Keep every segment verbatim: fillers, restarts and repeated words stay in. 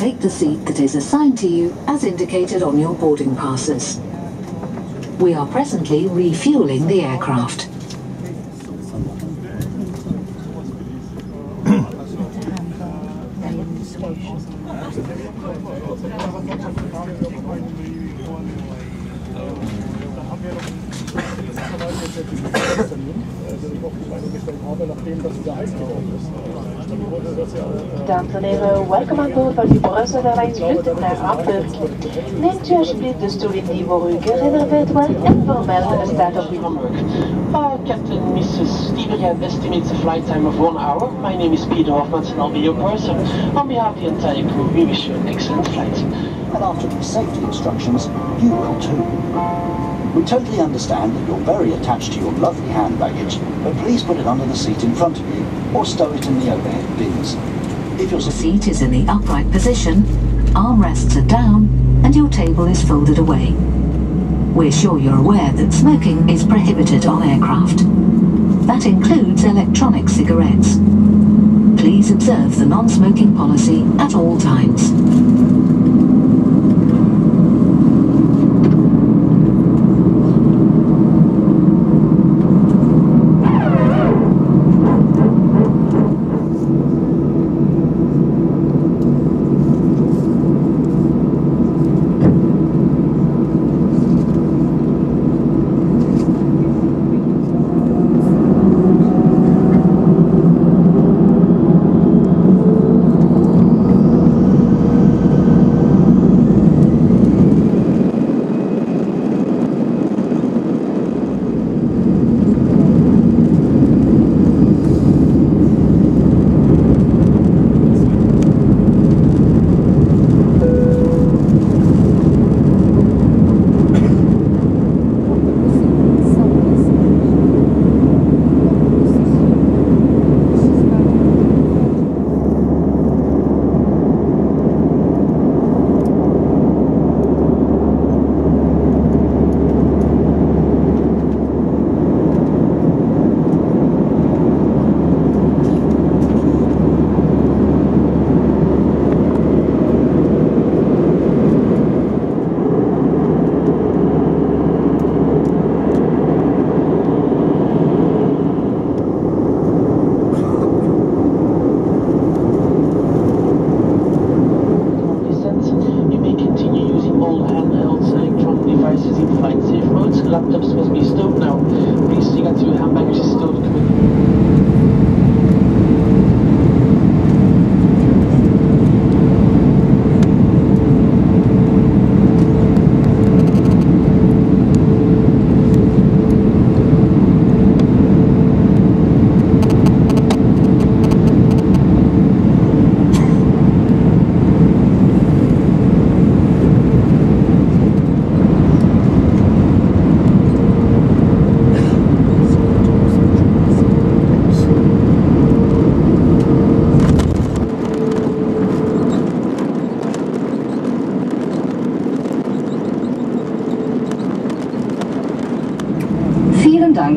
take the seat that is assigned to you as indicated on your boarding passes. We are presently refueling the aircraft. Dames en heren, welkom aan boord van uw Brussels Airlines vlucht naar Antwerpen. Neemt u alsjeblieft de stoelen die voor u gereserveerd wordt en vermeld staat op uw handboek. Uh, Captain Missus Stiebergen estimates a flight time of one hour. My name is Peter Hoffman and I'll be your person. On behalf of the entire crew, we wish you an excellent flight. And after the safety instructions, you will too. We totally understand that you're very attached to your lovely hand baggage, but please put it under the seat in front of you, or stow it in the overhead bins. If your seat is in the upright position, armrests are down, and your table is folded away. We're sure you're aware that smoking is prohibited on aircraft. That includes electronic cigarettes. Please observe the non-smoking policy at all times.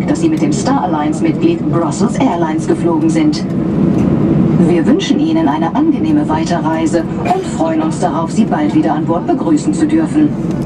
Dass Sie mit dem Star Alliance-Mitglied Brussels Airlines geflogen sind. Wir wünschen Ihnen eine angenehme Weiterreise und freuen uns darauf, Sie bald wieder an Bord begrüßen zu dürfen.